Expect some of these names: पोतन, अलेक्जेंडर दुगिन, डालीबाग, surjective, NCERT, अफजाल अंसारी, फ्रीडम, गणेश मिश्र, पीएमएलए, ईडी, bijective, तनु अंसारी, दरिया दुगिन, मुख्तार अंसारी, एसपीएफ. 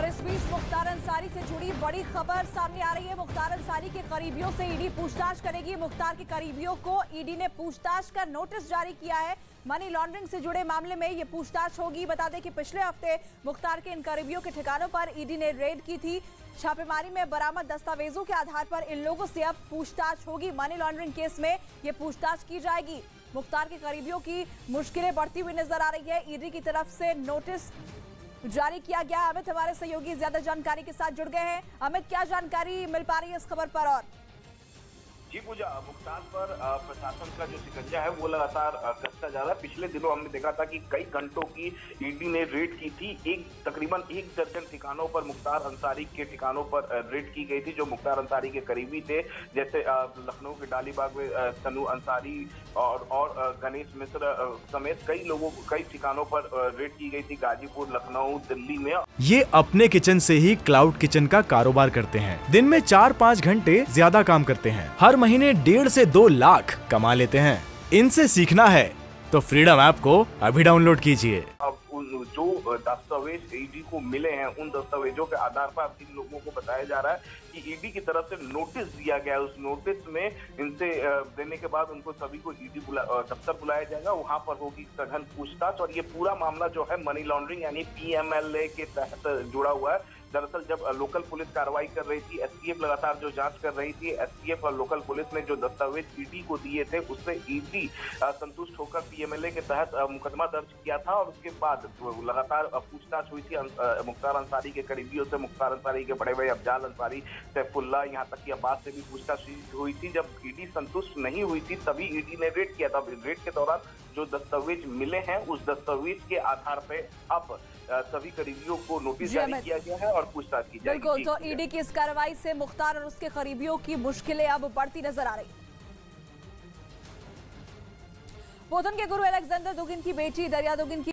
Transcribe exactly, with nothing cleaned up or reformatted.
और इस बीच मुख्तार अंसारी से जुड़ी बड़ी खबर सामने आ रही है। मुख्तार अंसारी के करीबियों से ईडी पूछताछ करेगी। मुख्तार के करीबियों को ईडी ने पूछताछ का नोटिस जारी किया है। मनी लॉन्ड्रिंग से जुड़े मामले में ये पूछताछ होगी। बता दें कि पिछले हफ्ते मुख्तार के इन करीबियों के ठिकानों पर ईडी ने रेड की थी। छापेमारी में बरामद दस्तावेजों के आधार पर इन लोगों से अब पूछताछ होगी। मनी लॉन्ड्रिंग केस में ये पूछताछ की जाएगी। मुख्तार के करीबियों की मुश्किलें बढ़ती हुई नजर आ रही है। ईडी की तरफ से नोटिस जारी किया गया। अमित हमारे सहयोगी ज्यादा जानकारी के साथ जुड़ गए हैं। अमित, क्या जानकारी मिल पा रही है इस खबर पर? और जी पूजा, मुख्तार पर प्रशासन का जो शिकंजा है वो लगातार कसता जा रहा है। पिछले दिनों हमने देखा था कि कई घंटों की ईडी ने रेड की थी। एक तकरीबन एक दर्जन ठिकानों पर मुख्तार अंसारी के ठिकानों पर रेड की गई थी जो मुख्तार अंसारी के करीबी थे, जैसे लखनऊ के डालीबाग में तनु अंसारी और और गणेश मिश्र समेत कई लोगों कई ठिकानों पर रेड की गई थी, गाजीपुर, लखनऊ, दिल्ली में। ये अपने किचन से ही क्लाउड किचन का कारोबार करते हैं। दिन में चार पाँच घंटे ज्यादा काम करते हैं, हर महीने डेढ़ से दो लाख कमा लेते हैं। इनसे सीखना है तो फ्रीडम ऐप को अभी डाउनलोड कीजिए। जो दस्तावेज ईडी को मिले हैं उन दस्तावेजों के आधार पर इन लोगों को बताया जा रहा है कि ईडी की तरफ से नोटिस दिया गया है। उस नोटिस में इनसे देने के बाद उनको सभी को ईडी बुला, दफ्तर बुलाया जाएगा। वहां पर होगी सघन पूछताछ और ये पूरा मामला जो है मनी लॉन्ड्रिंग यानी पी एम एल ए के तहत जुड़ा हुआ है। दरअसल जब लोकल पुलिस कार्रवाई कर रही थी, एस पी एफ लगातार जो जांच कर रही थी, एस पी एफ और लोकल पुलिस ने जो दस्तावेज ईडी को दिए थे उससे ईडी संतुष्ट होकर पी एम एल ए के तहत मुकदमा दर्ज किया था और उसके बाद लगातार पूछताछ हुई थी मुख्तार अंसारी के करीबियों से। मुख्तार अंसारी के बड़े भाई अफजाल अंसारी, सैफुल्ला, यहाँ तक कि अब्बास से भी पूछताछ हुई थी। जब ईडी संतुष्ट नहीं हुई थी तभी ईडी ने रेड किया था। रेड के दौरान जो दस्तावेज मिले हैं उस दस्तावेज के आधार पर अब सभी करीबियों को नोटिस जारी किया गया है और पूछताछ की जाएगी। बिल्कुल, तो ईडी की इस कार्रवाई से मुख्तार और उसके करीबियों की मुश्किलें अब बढ़ती नजर आ रही है। पोतन के गुरु अलेक्जेंडर दुगिन की बेटी दरिया दुगिन की